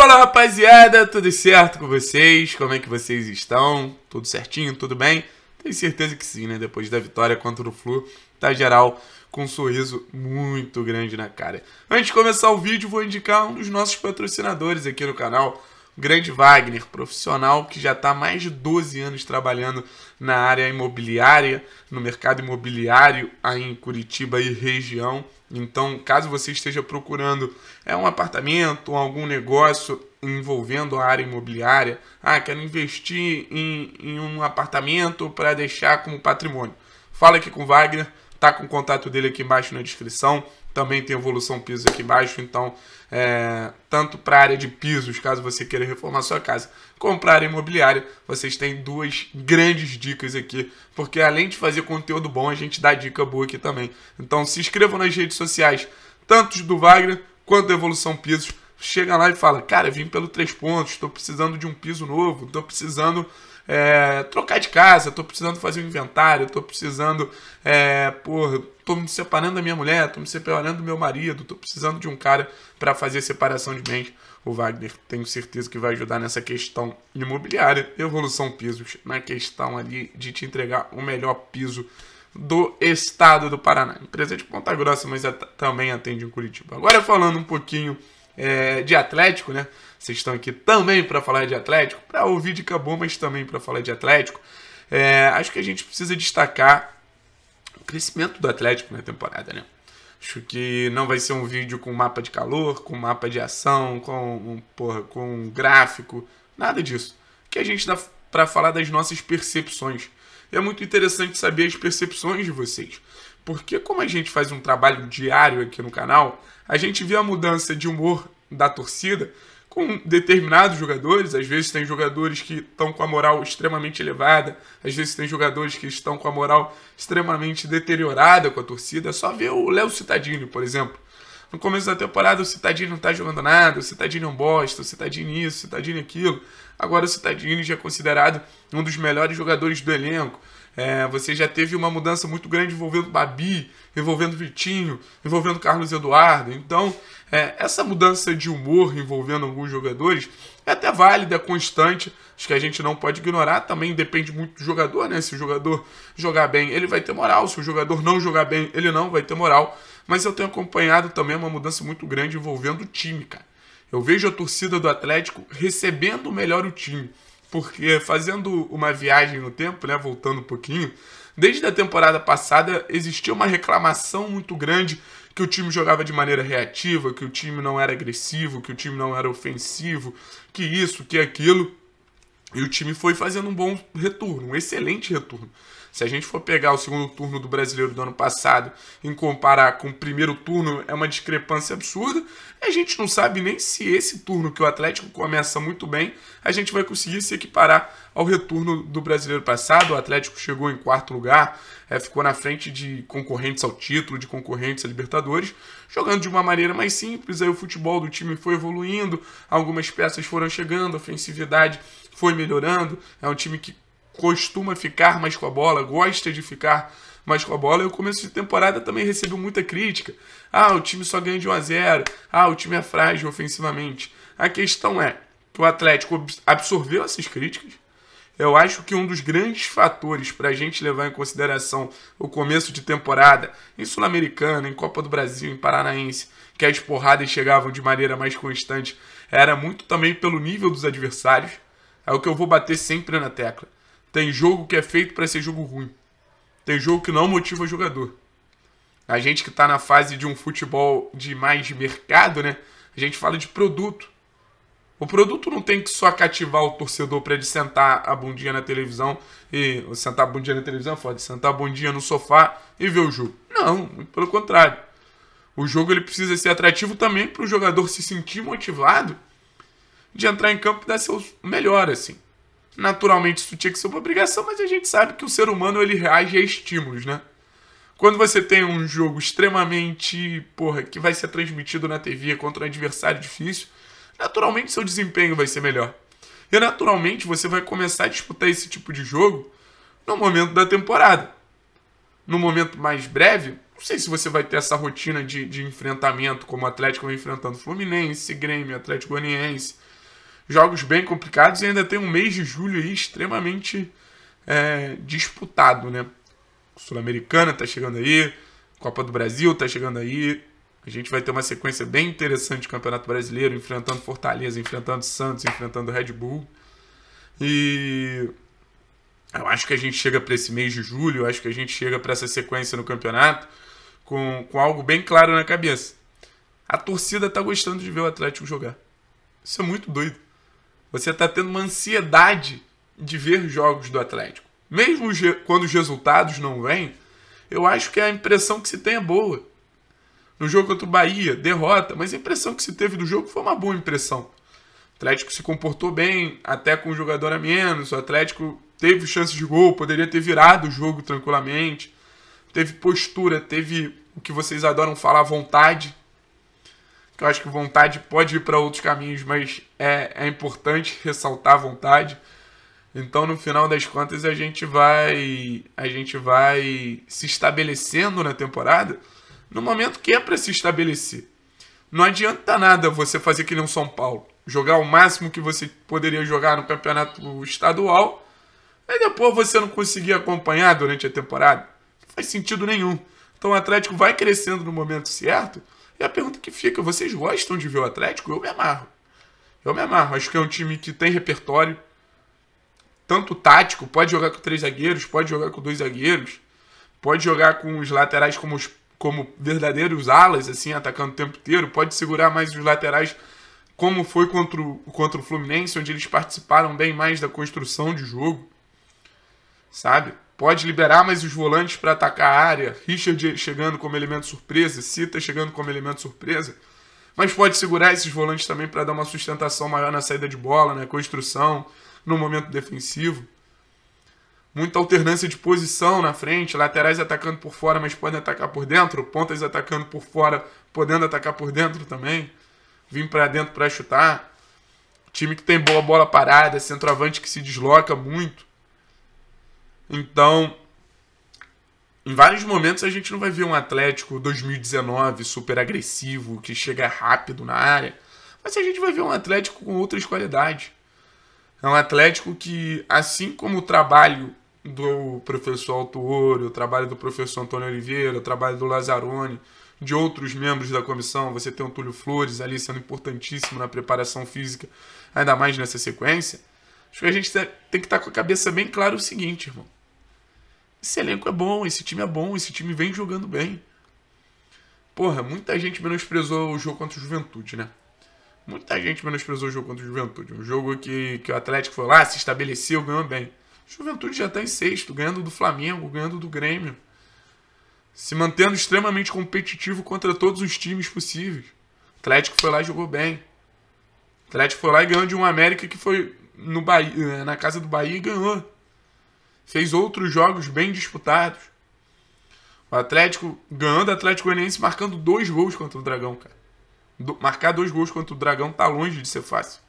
Fala rapaziada, tudo certo com vocês? Como é que vocês estão? Tudo certinho? Tudo bem? Tenho certeza que sim, né? Depois da vitória contra o Flu, tá geral com um sorriso muito grande na cara. Antes de começar o vídeo, vou indicar um dos nossos patrocinadores aqui no canal, o grande Wagner, profissional que já está há mais de 12 anos trabalhando na área imobiliária, no mercado imobiliário aí em Curitiba e região. Então, caso você esteja procurando um apartamento, algum negócio envolvendo a área imobiliária, quero investir em um apartamento para deixar como patrimônio, fala aqui com o Wagner, tá com o contato dele aqui embaixo na descrição. Também tem Evolução Pisos aqui embaixo, então, tanto para a área de pisos, caso você queira reformar sua casa, como para a área imobiliária, vocês têm duas grandes dicas aqui, porque além de fazer conteúdo bom, a gente dá dica boa aqui também. Então, se inscrevam nas redes sociais, tanto do Wagner quanto da Evolução Pisos. Chega lá e fala, cara, vim pelo 3 Pontos, estou precisando de um piso novo, estou precisando trocar de casa, estou precisando fazer um inventário, estou precisando, estou me separando da minha mulher, estou me separando do meu marido, estou precisando de um cara para fazer separação de bens. O Wagner, tenho certeza que vai ajudar nessa questão imobiliária, Evolução Pisos, na questão ali de te entregar o melhor piso do estado do Paraná. Empresa de Ponta Grossa, mas também atende em Curitiba. Agora falando um pouquinho de Atlético, né? Vocês estão aqui também para falar de Atlético, para ouvir dica boa, mas também para falar de Atlético. Acho que a gente precisa destacar o crescimento do Atlético na temporada, né? Acho que não vai ser um vídeo com mapa de calor, com mapa de ação, com gráfico, nada disso. Que a gente dá para falar das nossas percepções. E é muito interessante saber as percepções de vocês. Porque como a gente faz um trabalho diário aqui no canal, a gente vê a mudança de humor da torcida com determinados jogadores. Às vezes tem jogadores que estão com a moral extremamente elevada, às vezes tem jogadores que estão com a moral extremamente deteriorada com a torcida. É só ver o Léo Cittadini, por exemplo. No começo da temporada o Cittadini não está jogando nada, o Cittadini é um bosta, o Cittadini isso, o Cittadini aquilo. Agora o Cittadini já é considerado um dos melhores jogadores do elenco. Você já teve uma mudança muito grande envolvendo Babi, envolvendo Vitinho, envolvendo Carlos Eduardo. Então, essa mudança de humor envolvendo alguns jogadores é até válida, é constante. Acho que a gente não pode ignorar. Também depende muito do jogador, né? Se o jogador jogar bem, ele vai ter moral. Se o jogador não jogar bem, ele não vai ter moral. Mas eu tenho acompanhado também uma mudança muito grande envolvendo o time, cara. Eu vejo a torcida do Atlético recebendo melhor o time. Porque fazendo uma viagem no tempo, né, voltando um pouquinho, desde a temporada passada existia uma reclamação muito grande que o time jogava de maneira reativa, que o time não era agressivo, que o time não era ofensivo, que isso, que aquilo. E o time foi fazendo um bom retorno, um excelente retorno. Se a gente for pegar o segundo turno do Brasileiro do ano passado e comparar com o primeiro turno, é uma discrepância absurda. A gente não sabe nem se esse turno que o Atlético começa muito bem, a gente vai conseguir se equiparar ao retorno do Brasileiro passado. O Atlético chegou em 4º lugar, ficou na frente de concorrentes ao título, de concorrentes a Libertadores, jogando de uma maneira mais simples. Aí o futebol do time foi evoluindo, algumas peças foram chegando, a ofensividade foi melhorando. É um time que costuma ficar mais com a bola, gosta de ficar mais com a bola. E o começo de temporada também recebeu muita crítica. O time só ganha de 1 a 0. O time é frágil ofensivamente. A questão é que o Atlético absorveu essas críticas. Eu acho que um dos grandes fatores para a gente levar em consideração o começo de temporada em Sul-Americana, em Copa do Brasil, em Paranaense, que as porradas chegavam de maneira mais constante, era muito também pelo nível dos adversários. É o que eu vou bater sempre na tecla. Tem jogo que é feito para ser jogo ruim. Tem jogo que não motiva o jogador. A gente que está na fase de um futebol de mais de mercado, né? A gente fala de produto. O produto não tem que só cativar o torcedor para ele sentar a bundinha na televisão. Sentar a bundinha na televisão é foda. Sentar a bundinha no sofá e ver o jogo. Não, muito pelo contrário. O jogo ele precisa ser atrativo também para o jogador se sentir motivado de entrar em campo e dar seu melhor, assim. Naturalmente isso tinha que ser uma obrigação, mas a gente sabe que o ser humano ele reage a estímulos, né? Quando você tem um jogo extremamente, que vai ser transmitido na TV contra um adversário difícil, naturalmente seu desempenho vai ser melhor. E naturalmente você vai começar a disputar esse tipo de jogo no momento da temporada. No momento mais breve, não sei se você vai ter essa rotina de enfrentamento como o Atlético vai enfrentando Fluminense, Grêmio, Atlético-Goianiense. jogos bem complicados e ainda tem um mês de julho aí extremamente disputado, né? Sul-Americana tá chegando aí, Copa do Brasil tá chegando aí. A gente vai ter uma sequência bem interessante de Campeonato Brasileiro, enfrentando Fortaleza, enfrentando Santos, enfrentando Red Bull. E eu acho que a gente chega para esse mês de julho, eu acho que a gente chega para essa sequência no campeonato com algo bem claro na cabeça. A torcida tá gostando de ver o Atlético jogar. Isso é muito doido. Você tá tendo uma ansiedade de ver jogos do Atlético. Mesmo quando os resultados não vêm, eu acho que a impressão que se tem é boa. No jogo contra o Bahia, derrota, mas a impressão que se teve do jogo foi uma boa impressão. O Atlético se comportou bem, até com um jogador a menos, o Atlético teve chances de gol, poderia ter virado o jogo tranquilamente, teve postura, teve o que vocês adoram falar, vontade, que eu acho que vontade pode ir para outros caminhos, mas é importante ressaltar a vontade. Então, no final das contas, a gente vai se estabelecendo na temporada no momento que é para se estabelecer. Não adianta nada você fazer que nem o São Paulo, jogar o máximo que você poderia jogar no campeonato estadual, e depois você não conseguir acompanhar durante a temporada. Não faz sentido nenhum. Então o Atlético vai crescendo no momento certo, e a pergunta que fica, vocês gostam de ver o Atlético? Eu me amarro. Eu me amarro. Acho que é um time que tem repertório, tanto tático, pode jogar com 3 zagueiros, pode jogar com 2 zagueiros, pode jogar com os laterais como verdadeiros alas, assim, atacando o tempo inteiro, pode segurar mais os laterais, como foi contra o Fluminense, onde eles participaram bem mais da construção de jogo, sabe? Pode liberar mais os volantes para atacar a área, Richard chegando como elemento surpresa, Cita chegando como elemento surpresa, mas pode segurar esses volantes também para dar uma sustentação maior na saída de bola, na construção, no momento defensivo. Muita alternância de posição na frente, laterais atacando por fora, mas podem atacar por dentro, pontas atacando por fora, podendo atacar por dentro também, vir para dentro para chutar, time que tem boa bola parada, centroavante que se desloca muito. Então, em vários momentos a gente não vai ver um Atlético 2019 super agressivo, que chega rápido na área, mas a gente vai ver um Atlético com outras qualidades. É um Atlético que, assim como o trabalho do professor Alto Ouro, o trabalho do professor Antônio Oliveira, o trabalho do Lazzaroni, de outros membros da comissão, você tem o Túlio Flores ali sendo importantíssimo na preparação física, ainda mais nessa sequência, acho que a gente tem que estar com a cabeça bem clara o seguinte, irmão. Esse elenco é bom, esse time é bom, esse time vem jogando bem. Porra, muita gente menosprezou o jogo contra o Juventude, né? Muita gente menosprezou o jogo contra o Juventude. Um jogo que o Atlético foi lá, se estabeleceu, ganhou bem. Juventude já está em sexto, ganhando do Flamengo, ganhando do Grêmio. Se mantendo extremamente competitivo contra todos os times possíveis. O Atlético foi lá e jogou bem. O Atlético foi lá e ganhou de um América que foi no Bahia, na casa do Bahia e ganhou. Fez outros jogos bem disputados. O Atlético ganhando o Atlético-Goianiense, marcando 2 gols contra o Dragão, cara. Marcar 2 gols contra o Dragão tá longe de ser fácil.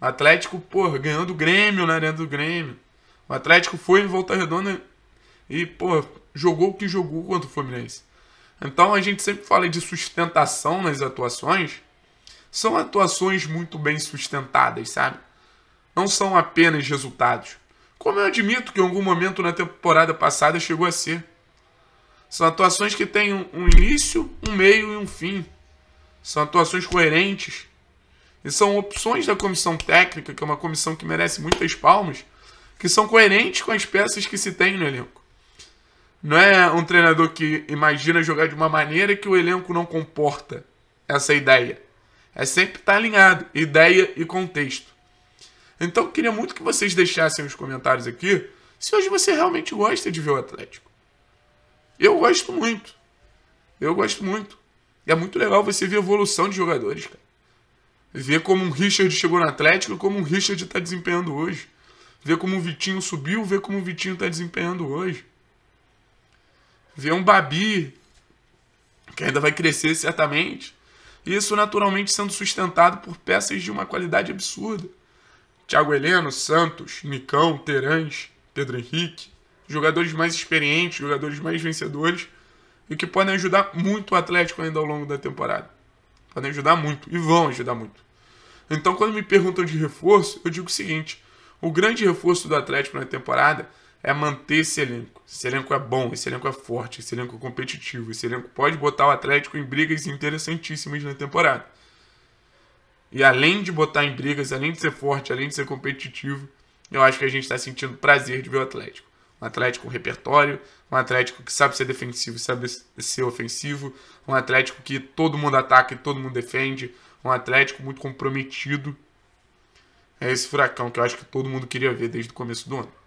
O Atlético, porra, ganhando o Grêmio na Arena do Grêmio. O Atlético foi em Volta Redonda e, porra, jogou o que jogou contra o Fluminense. Então a gente sempre fala de sustentação nas atuações. São atuações muito bem sustentadas, sabe? Não são apenas resultados. Como eu admito que em algum momento na temporada passada chegou a ser. São atuações que têm um início, um meio e um fim. São atuações coerentes e são opções da comissão técnica, que é uma comissão que merece muitas palmas, que são coerentes com as peças que se tem no elenco. Não é um treinador que imagina jogar de uma maneira que o elenco não comporta essa ideia. É sempre estar alinhado, ideia e contexto. Então eu queria muito que vocês deixassem os comentários aqui se hoje você realmente gosta de ver o Atlético. Eu gosto muito. Eu gosto muito. É muito legal você ver a evolução de jogadores, cara. Ver como um Richard chegou no Atlético e como um Richard está desempenhando hoje. Ver como o Vitinho subiu, ver como o Vitinho está desempenhando hoje. Ver um Babi, que ainda vai crescer certamente. E isso naturalmente sendo sustentado por peças de uma qualidade absurda. Thiago Heleno, Santos, Nicão, Terãs, Pedro Henrique. Jogadores mais experientes, jogadores mais vencedores. E que podem ajudar muito o Atlético ainda ao longo da temporada. Podem ajudar muito. E vão ajudar muito. Então, quando me perguntam de reforço, eu digo o seguinte: o grande reforço do Atlético na temporada é manter esse elenco. Esse elenco é bom, esse elenco é forte, esse elenco é competitivo, esse elenco pode botar o Atlético em brigas interessantíssimas na temporada. E além de botar em brigas, além de ser forte, além de ser competitivo, eu acho que a gente está sentindo prazer de ver o Atlético. Um Atlético com repertório, um Atlético que sabe ser defensivo, sabe ser ofensivo, um Atlético que todo mundo ataca e todo mundo defende, um Atlético muito comprometido. É esse furacão que eu acho que todo mundo queria ver desde o começo do ano.